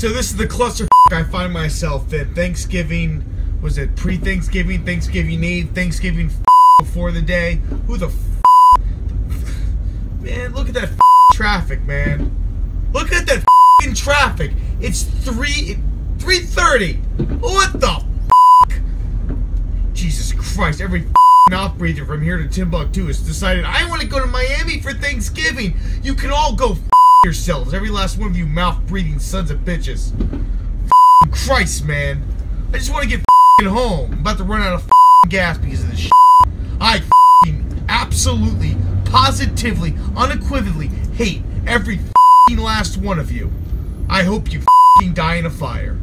So this is the cluster I find myself in. Thanksgiving, was it pre-Thanksgiving, Thanksgiving Eve, Thanksgiving before the day? Who the man, look at that traffic, man. Look at that traffic. It's 3:30. What the Jesus Christ, every mouth breather from here to Timbuktu has decided I want to go to Miami for Thanksgiving. You can all go yourselves, every last one of you mouth breathing sons of bitches. Christ, man, I just want to get home. I'm about to run out of gas because of this shit. I absolutely, positively, unequivocally hate every last one of you. I hope you die in a fire.